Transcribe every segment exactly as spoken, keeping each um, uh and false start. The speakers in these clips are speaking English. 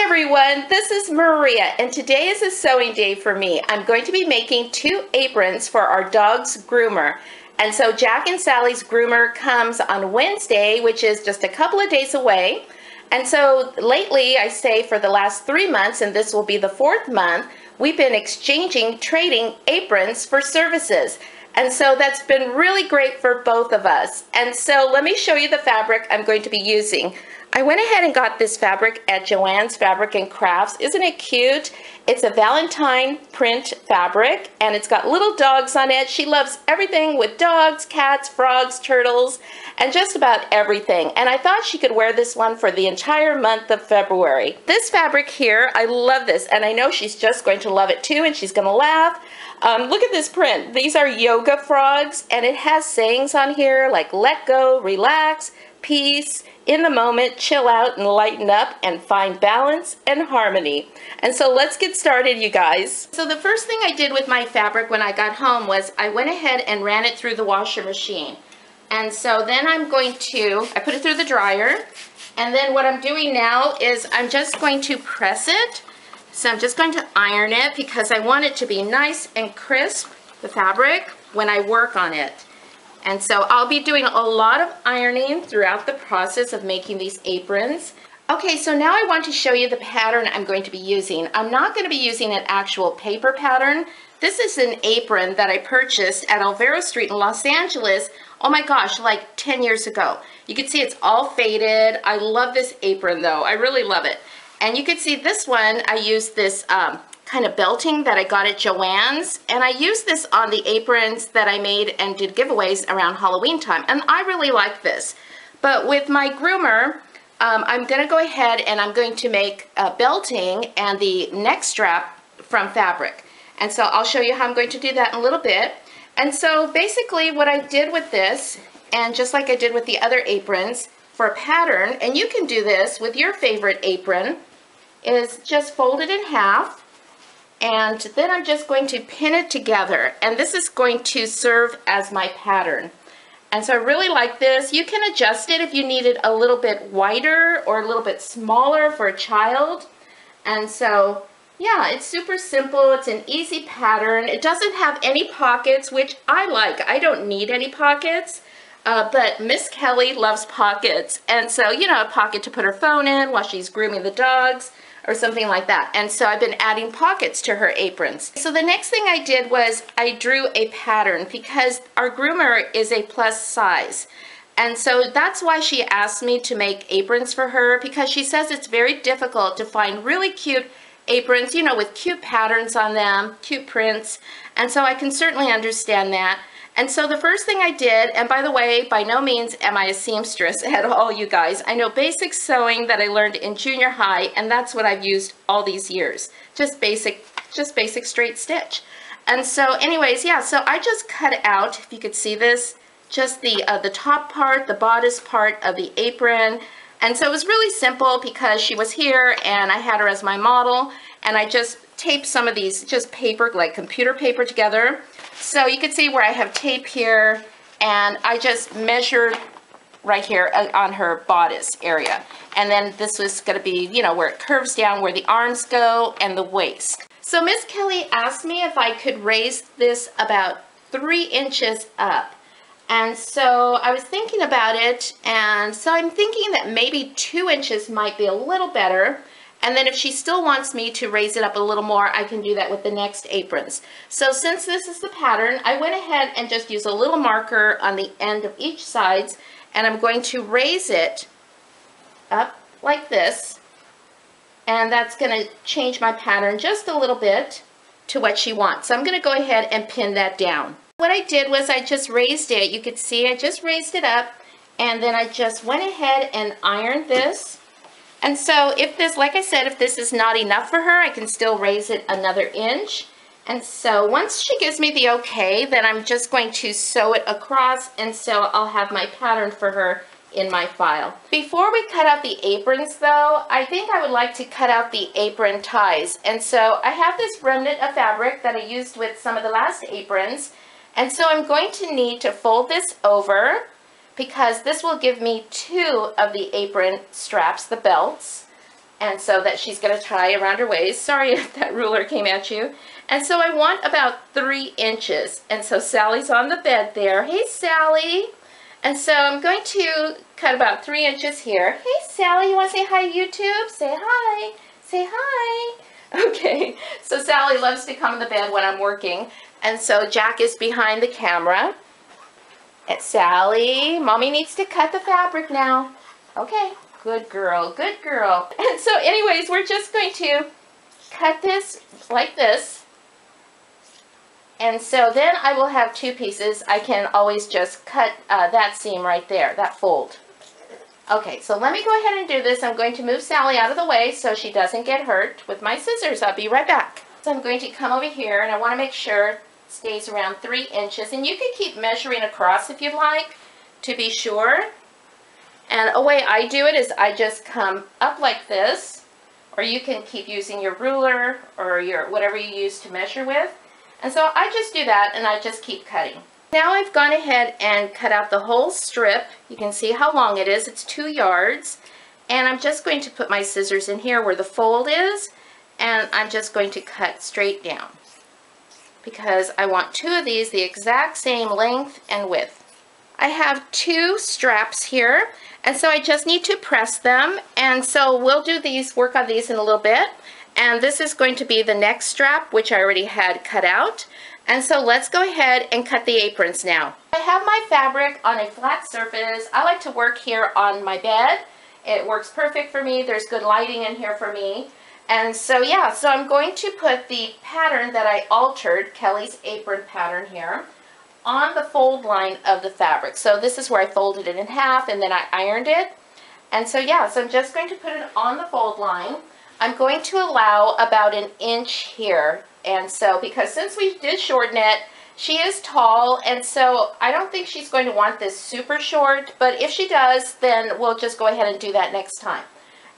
Hi everyone, this is Maria and today is a sewing day for me. I'm going to be making two aprons for our dog's groomer. And so Jack and Sally's groomer comes on Wednesday, which is just a couple of days away. And so lately, I say for the last three months, and this will be the fourth month, we've been exchanging, trading aprons for services. And so that's been really great for both of us. And so let me show you the fabric I'm going to be using. I went ahead and got this fabric at Joann's Fabric and Crafts. Isn't it cute? It's a Valentine print fabric and it's got little dogs on it. She loves everything with dogs, cats, frogs, turtles, and just about everything. And I thought she could wear this one for the entire month of February. This fabric here, I love this and I know she's just going to love it too and she's gonna laugh. Um, look at this print. These are yoga frogs and it has sayings on here like let go, relax, peace, in the moment, chill out and lighten up and find balance and harmony. And so let's get started, you guys. So the first thing I did with my fabric when I got home was I went ahead and ran it through the washer machine. And so then I'm going to, I put it through the dryer. And then what I'm doing now is I'm just going to press it. So I'm just going to iron it because I want it to be nice and crisp, the fabric, when I work on it. And so I'll be doing a lot of ironing throughout the process of making these aprons. Okay, so now I want to show you the pattern I'm going to be using. I'm not going to be using an actual paper pattern. This is an apron that I purchased at Alvaro Street in Los Angeles, oh my gosh, like ten years ago. You can see it's all faded. I love this apron though. I really love it. And you can see this one, I used this um, kind of belting that I got at Joann's, and I used this on the aprons that I made and did giveaways around Halloween time, and I really like this. But with my groomer, um, I'm going to go ahead and I'm going to make a belting and the neck strap from fabric. And so I'll show you how I'm going to do that in a little bit. And so basically what I did with this, and just like I did with the other aprons for a pattern, and you can do this with your favorite apron, is just fold it in half. And then I'm just going to pin it together, and this is going to serve as my pattern. And so I really like this. You can adjust it if you need it a little bit wider or a little bit smaller for a child. And so yeah, it's super simple. It's an easy pattern. It doesn't have any pockets, which I like. I don't need any pockets, uh, but Miss Kelley loves pockets. And so, you know, a pocket to put her phone in while she's grooming the dogs or something like that. And so I've been adding pockets to her aprons. So the next thing I did was I drew a pattern because our groomer is a plus size. And so that's why she asked me to make aprons for her, because she says it's very difficult to find really cute aprons, you know, with cute patterns on them, cute prints. And so I can certainly understand that. And so the first thing I did, and by the way, by no means am I a seamstress at all, you guys. I know basic sewing that I learned in junior high, and that's what I've used all these years. Just basic, just basic straight stitch. And so anyways, yeah, so I just cut out, if you could see this, just the, uh, the top part, the bodice part of the apron. And so it was really simple because she was here and I had her as my model, and I just taped some of these, just paper, like computer paper together. So you can see where I have tape here, and I just measured right here on her bodice area. And then this was going to be, you know, where it curves down, where the arms go, and the waist. So Miss Kelley asked me if I could raise this about three inches up. And so I was thinking about it, and so I'm thinking that maybe two inches might be a little better. And then if she still wants me to raise it up a little more, I can do that with the next aprons. So since this is the pattern, I went ahead and just used a little marker on the end of each sides, and I'm going to raise it up like this. And that's going to change my pattern just a little bit to what she wants. So I'm going to go ahead and pin that down. What I did was I just raised it. You could see I just raised it up, and then I just went ahead and ironed this. And so if this, like I said, if this is not enough for her, I can still raise it another inch. And so once she gives me the okay, then I'm just going to sew it across, and so I'll have my pattern for her in my file. Before we cut out the aprons though, I think I would like to cut out the apron ties. And so I have this remnant of fabric that I used with some of the last aprons. And so I'm going to need to fold this over, because this will give me two of the apron straps, the belts. and so that she's going to tie around her waist. Sorry if that ruler came at you. And so I want about three inches. And so Sally's on the bed there. Hey, Sally. And so I'm going to cut about three inches here. Hey, Sally, you want to say hi, YouTube? Say hi. Say hi. Okay, so Sally loves to come in the bed when I'm working. And so Jack is behind the camera. And Sally, Mommy needs to cut the fabric now. Okay, good girl, good girl. And so anyways, we're just going to cut this like this. And so then I will have two pieces. I can always just cut uh, that seam right there, that fold. Okay, so let me go ahead and do this. I'm going to move Sally out of the way so she doesn't get hurt with my scissors. I'll be right back. So I'm going to come over here, and I want to make sure it stays around three inches. And you can keep measuring across if you'd like to be sure. And a way I do it is I just come up like this, or you can keep using your ruler or your whatever you use to measure with. And so I just do that, and I just keep cutting. Now I've gone ahead and cut out the whole strip. You can see how long it is. It's two yards. And I'm just going to put my scissors in here where the fold is, and I'm just going to cut straight down because I want two of these the exact same length and width. I have two straps here, and so I just need to press them. And so we'll do these, work on these in a little bit. And this is going to be the next strap, which I already had cut out. And so let's go ahead and cut the aprons now. I have my fabric on a flat surface. I like to work here on my bed. It works perfect for me. There's good lighting in here for me. And so yeah, so I'm going to put the pattern that I altered, Kelley's apron pattern here, on the fold line of the fabric. So this is where I folded it in half and then I ironed it. And so yeah, so I'm just going to put it on the fold line. I'm going to allow about an inch here. And so, because since we did shorten it, she is tall, and so I don't think she's going to want this super short, but if she does, then we'll just go ahead and do that next time.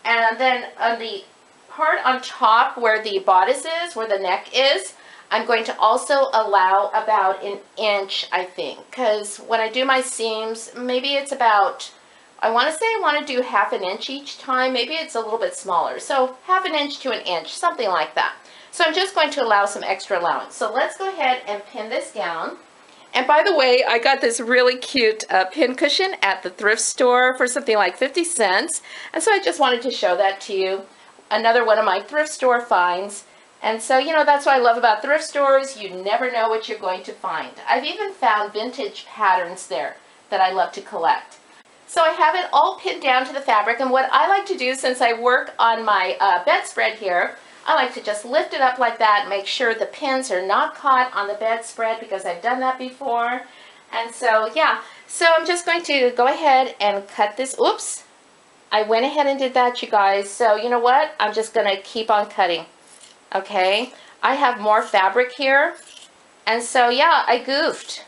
And then on the part on top where the bodice is, where the neck is, I'm going to also allow about an inch, I think, because when I do my seams, maybe it's about, I want to say I want to do half an inch each time. Maybe it's a little bit smaller. So half an inch to an inch, something like that. So I'm just going to allow some extra allowance. So let's go ahead and pin this down. And by the way, I got this really cute uh, pin cushion at the thrift store for something like fifty cents. And so I just wanted to show that to you. Another one of my thrift store finds. And so, you know, that's what I love about thrift stores. You never know what you're going to find. I've even found vintage patterns there that I love to collect. So I have it all pinned down to the fabric, and what I like to do since I work on my uh, bedspread here, I like to just lift it up like that, make sure the pins are not caught on the bedspread because I've done that before. And so, yeah, so I'm just going to go ahead and cut this. Oops, I went ahead and did that, you guys. So you know what? I'm just going to keep on cutting, okay? I have more fabric here, and so, yeah, I goofed.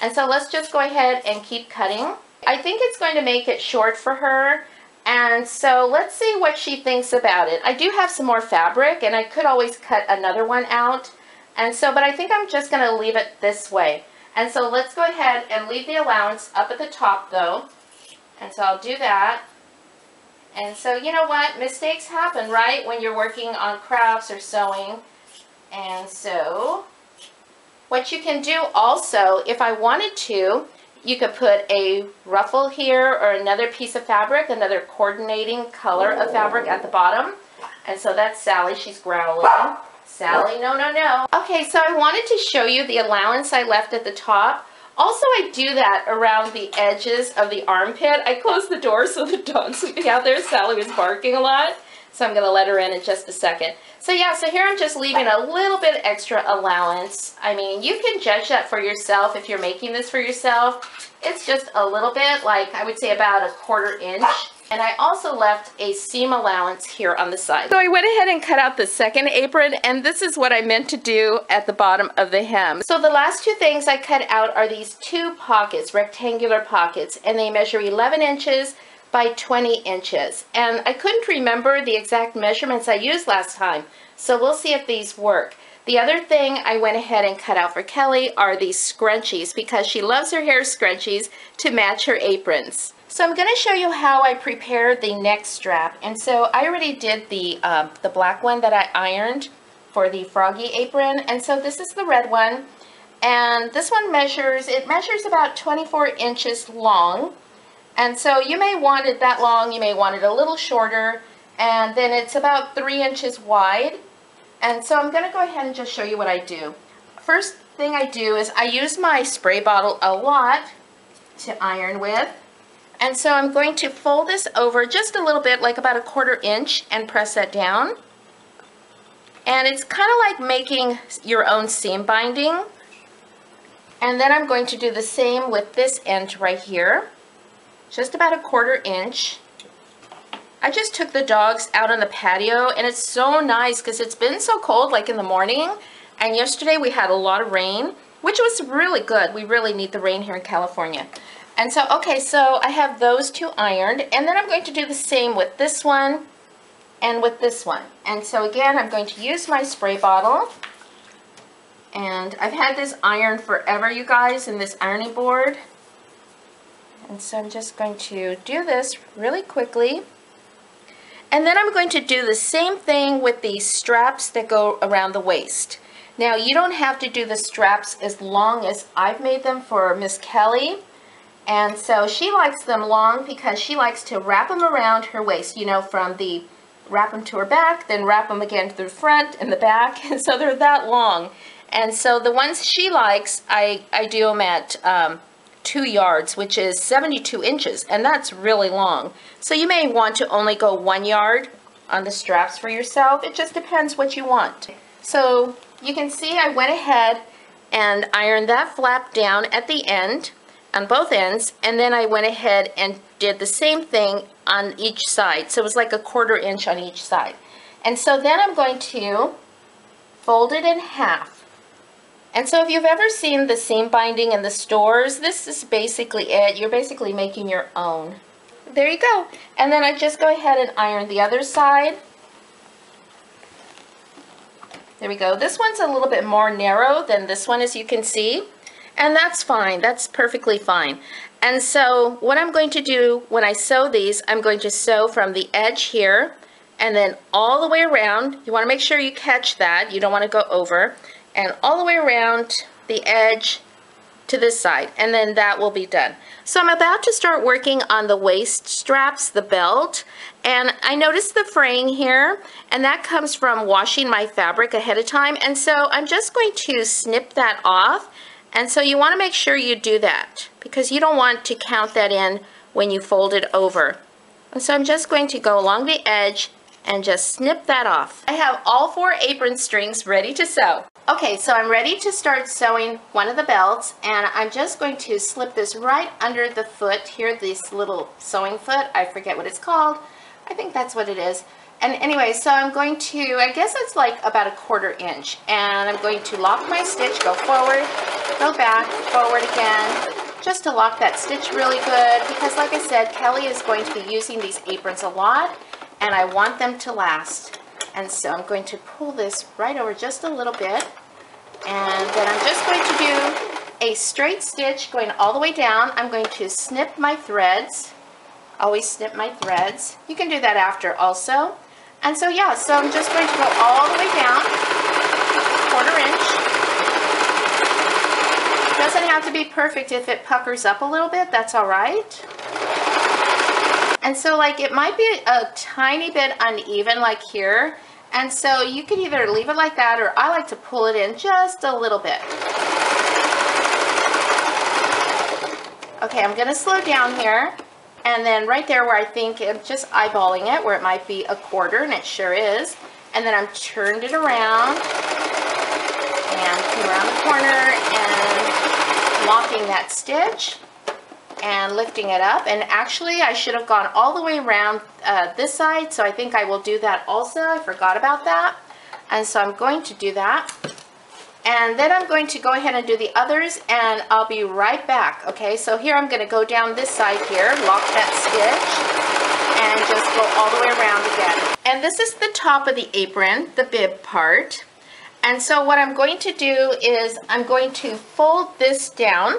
And so let's just go ahead and keep cutting. I think it's going to make it short for her, and so let's see what she thinks about it. I do have some more fabric, and I could always cut another one out, and so, but I think I'm just going to leave it this way. And so let's go ahead and leave the allowance up at the top, though, and so I'll do that. And so, you know what? Mistakes happen, right, when you're working on crafts or sewing, and so what you can do also, if I wanted to, you could put a ruffle here or another piece of fabric, another coordinating color of fabric at the bottom. And so that's Sally. She's growling. Sally, no, no, no. Okay, so I wanted to show you the allowance I left at the top. Also, I do that around the edges of the armpit. I closed the door so the dogs would be out there. Sally was barking a lot. So I'm going to let her in in just a second. So yeah, so here I'm just leaving a little bit extra allowance. I mean, you can judge that for yourself if you're making this for yourself. It's just a little bit, like I would say about a quarter inch. And I also left a seam allowance here on the side. So I went ahead and cut out the second apron, and this is what I meant to do at the bottom of the hem. So the last two things I cut out are these two pockets, rectangular pockets, and they measure eleven inches by twenty inches, and I couldn't remember the exact measurements I used last time, so we'll see if these work. The other thing I went ahead and cut out for Kelley are these scrunchies because she loves her hair scrunchies to match her aprons. So I'm going to show you how I prepare the neck strap. And so I already did the, uh, the black one that I ironed for the froggy apron. And so this is the red one. And this one measures, it measures about twenty-four inches long. And so you may want it that long, you may want it a little shorter. And then it's about three inches wide. And so I'm going to go ahead and just show you what I do. First thing I do is I use my spray bottle a lot to iron with. And so I'm going to fold this over just a little bit, like about a quarter inch, and press that down. And it's kind of like making your own seam binding. And then I'm going to do the same with this end right here, just about a quarter inch. I just took the dogs out on the patio, and it's so nice because it's been so cold, like in the morning, and yesterday we had a lot of rain, which was really good. We really need the rain here in California. And so, okay, so I have those two ironed, and then I'm going to do the same with this one and with this one. And so again, I'm going to use my spray bottle. And I've had this iron forever, you guys, in this ironing board. And so I'm just going to do this really quickly. And then I'm going to do the same thing with the straps that go around the waist. Now, you don't have to do the straps as long as I've made them for Miss Kelley. And so she likes them long because she likes to wrap them around her waist, you know, from the, wrap them to her back, then wrap them again to the front and the back, and so they're that long. And so the ones she likes, I, I do them at um, two yards, which is seventy-two inches, and that's really long. So you may want to only go one yard on the straps for yourself. It just depends what you want. So you can see I went ahead and ironed that flap down at the end, on both ends, and then I went ahead and did the same thing on each side. So it was like a quarter inch on each side. And so then I'm going to fold it in half. And so if you've ever seen the seam binding in the stores, this is basically it. You're basically making your own. There you go. And then I just go ahead and iron the other side. There we go. This one's a little bit more narrow than this one, as you can see. And that's fine, that's perfectly fine. And so what I'm going to do when I sew these, I'm going to sew from the edge here and then all the way around. You want to make sure you catch that, you don't want to go over, and all the way around the edge to this side, and then that will be done. So I'm about to start working on the waist straps, the belt, and I noticed the fraying here, and that comes from washing my fabric ahead of time, and so I'm just going to snip that off. And so you want to make sure you do that because you don't want to count that in when you fold it over. And so I'm just going to go along the edge and just snip that off. I have all four apron strings ready to sew. Okay, so I'm ready to start sewing one of the belts, and I'm just going to slip this right under the foot here, this little sewing foot. I forget what it's called. I think that's what it is. And anyway, so I'm going to, I guess it's like about a quarter inch, and I'm going to lock my stitch, go forward, go back, forward again, just to lock that stitch really good, because like I said, Kelley is going to be using these aprons a lot, and I want them to last. And so I'm going to pull this right over just a little bit, and then I'm just going to do a straight stitch going all the way down. I'm going to snip my threads, always snip my threads. You can do that after also. And so yeah, so I'm just going to go all the way down, quarter inch. It doesn't have to be perfect. If it puckers up a little bit, that's all right. And so like it might be a tiny bit uneven like here. And so you can either leave it like that, or I like to pull it in just a little bit. Okay, I'm gonna slow down here. And then right there where I think, I'm just eyeballing it, where it might be a quarter, and it sure is. And then I've turned it around, and come around the corner, and locking that stitch, and lifting it up. And actually, I should have gone all the way around uh, this side, so I think I will do that also. I forgot about that. And so I'm going to do that. And then I'm going to go ahead and do the others, and I'll be right back. Okay, so here I'm gonna go down this side here, lock that stitch, and just go all the way around again. And this is the top of the apron, the bib part. And so what I'm going to do is I'm going to fold this down,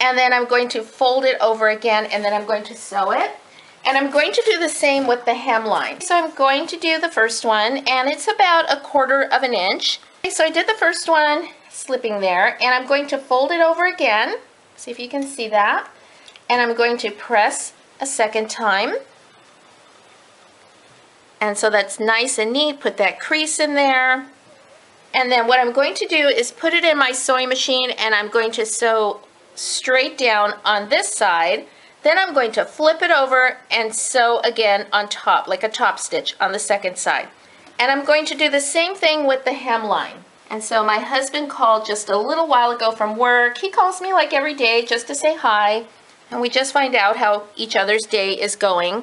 and then I'm going to fold it over again, and then I'm going to sew it. And I'm going to do the same with the hemline. So I'm going to do the first one, and it's about a quarter of an inch. Okay, so I did the first one slipping there, and I'm going to fold it over again. See if you can see that. And I'm going to press a second time. And so that's nice and neat. Put that crease in there. And then what I'm going to do is put it in my sewing machine, and I'm going to sew straight down on this side. Then I'm going to flip it over and sew again on top, like a top stitch on the second side. And I'm going to do the same thing with the hemline. And so my husband called just a little while ago from work. He calls me like every day just to say hi. And we just find out how each other's day is going.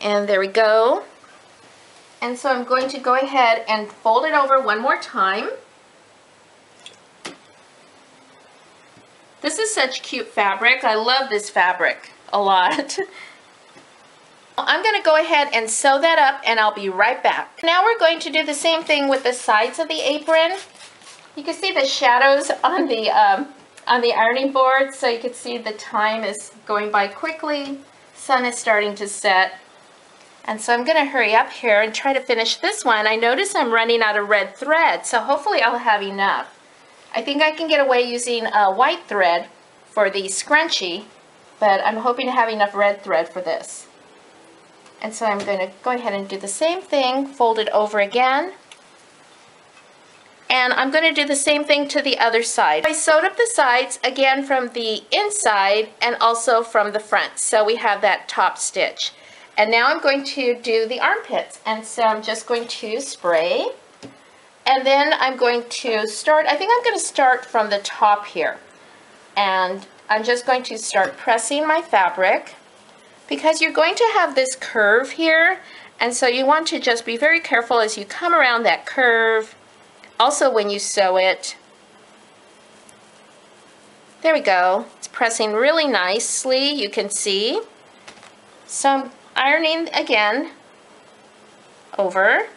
And there we go. And so I'm going to go ahead and fold it over one more time. This is such cute fabric. I love this fabric a lot. I'm going to go ahead and sew that up, and I'll be right back. Now we're going to do the same thing with the sides of the apron. You can see the shadows on the, um, on the ironing board, so you can see the time is going by quickly. Sun is starting to set. And so I'm going to hurry up here and try to finish this one. I notice I'm running out of red thread, so hopefully I'll have enough. I think I can get away using uh, white thread for the scrunchie, but I'm hoping to have enough red thread for this. And so I'm going to go ahead and do the same thing, fold it over again. And I'm going to do the same thing to the other side. I sewed up the sides again from the inside and also from the front, so we have that top stitch. And now I'm going to do the armpits, and so I'm just going to spray. And then I'm going to start, I think I'm going to start from the top here. And I'm just going to start pressing my fabric, because you're going to have this curve here, and so you want to just be very careful as you come around that curve, also when you sew it. There we go. It's pressing really nicely, you can see. So I'm ironing again over.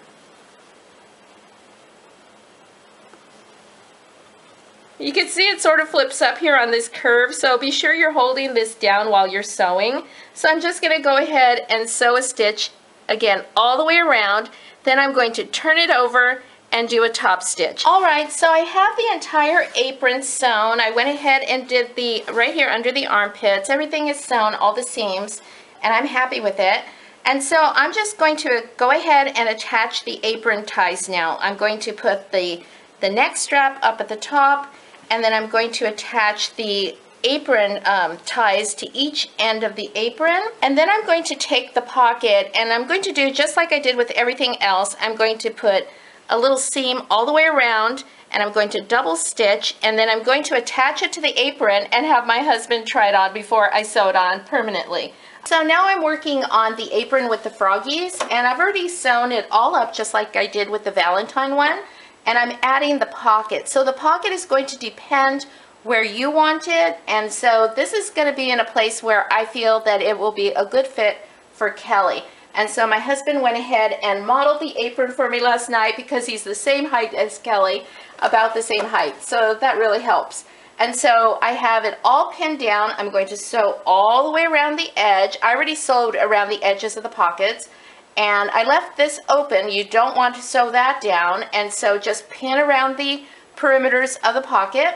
You can see it sort of flips up here on this curve, so be sure you're holding this down while you're sewing. So I'm just going to go ahead and sew a stitch again all the way around. Then I'm going to turn it over and do a top stitch. Alright, so I have the entire apron sewn. I went ahead and did the right here under the armpits. Everything is sewn, all the seams, and I'm happy with it. And so I'm just going to go ahead and attach the apron ties now. I'm going to put the, the neck strap up at the top, and then I'm going to attach the apron um, ties to each end of the apron. And then I'm going to take the pocket, and I'm going to do just like I did with everything else. I'm going to put a little seam all the way around, and I'm going to double stitch, and then I'm going to attach it to the apron and have my husband try it on before I sew it on permanently. So now I'm working on the apron with the froggies, and I've already sewn it all up just like I did with the Valentine one. And I'm adding the pocket. So the pocket is going to depend where you want it, and so this is going to be in a place where I feel that it will be a good fit for Kelly. And so my husband went ahead and modeled the apron for me last night, because he's the same height as Kelly, about the same height, so that really helps. And so I have it all pinned down. I'm going to sew all the way around the edge. I already sewed around the edges of the pockets. And I left this open. You don't want to sew that down, and so just pin around the perimeters of the pocket,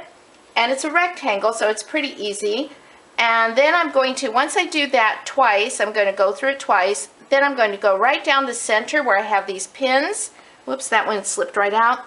and it's a rectangle, so it's pretty easy. And then I'm going to, once I do that twice, I'm going to go through it twice, then I'm going to go right down the center where I have these pins. Whoops, that one slipped right out.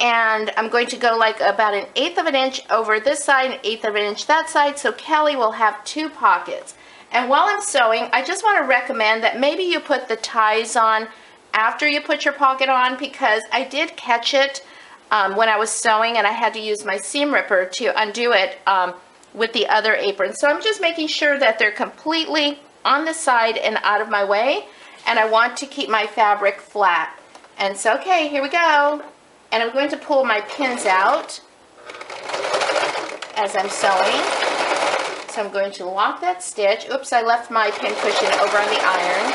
And I'm going to go like about an eighth of an inch over this side, an eighth of an inch that side, so Kelly will have two pockets. And while I'm sewing, I just want to recommend that maybe you put the ties on after you put your pocket on, because I did catch it um, when I was sewing, and I had to use my seam ripper to undo it um, with the other apron. So I'm just making sure that they're completely on the side and out of my way, and I want to keep my fabric flat. And so, okay, here we go. And I'm going to pull my pins out as I'm sewing. So I'm going to lock that stitch. Oops, I left my pin cushion over on the iron,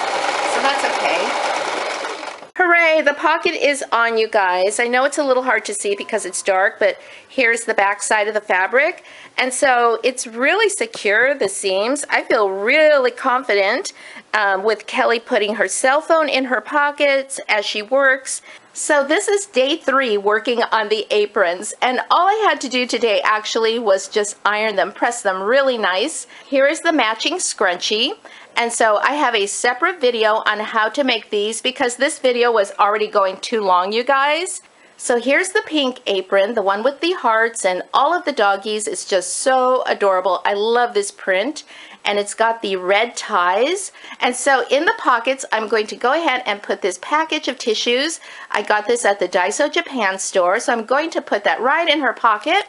so that's okay. Hooray! Okay, the pocket is on, you guys. I know it's a little hard to see because it's dark, but here's the back side of the fabric. And so it's really secure, the seams. I feel really confident um, with Kelley putting her cell phone in her pockets as she works. So this is day three working on the aprons, and all I had to do today actually was just iron them, press them really nice. Here is the matching scrunchie, and so I have a separate video on how to make these because this video was already going too long, you guys. So here's the pink apron, the one with the hearts and all of the doggies. It's just so adorable. I love this print. And it's got the red ties. And so in the pockets, I'm going to go ahead and put this package of tissues. I got this at the Daiso Japan store, so I'm going to put that right in her pocket.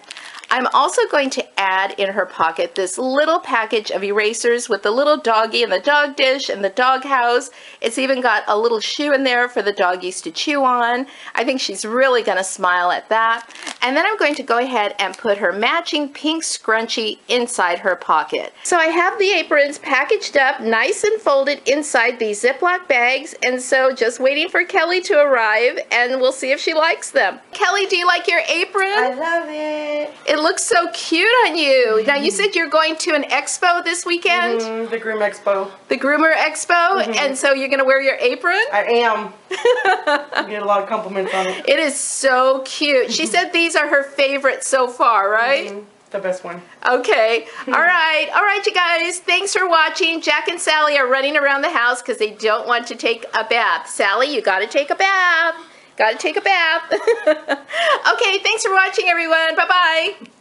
I'm also going to add in her pocket this little package of erasers with the little doggy and the dog dish and the dog house. It's even got a little shoe in there for the doggies to chew on. I think she's really gonna smile at that. And then I'm going to go ahead and put her matching pink scrunchie inside her pocket. So I have the aprons packaged up nice and folded inside the Ziploc bags, and so just waiting for Kelley to arrive and we'll see if she likes them. Kelley, do you like your apron? I love it. It It looks so cute on you. Now, you said you're going to an expo this weekend? Mm, the Groom Expo. The Groomer Expo? Mm-hmm. And so you're going to wear your apron? I am. I get a lot of compliments on it. It is so cute. She said these are her favorite so far, right? Mm-hmm. The best one. Okay. All right. All right, you guys. Thanks for watching. Jack and Sally are running around the house because they don't want to take a bath. Sally, you got to take a bath. Gotta take a bath. Okay, thanks for watching, everyone. Bye-bye.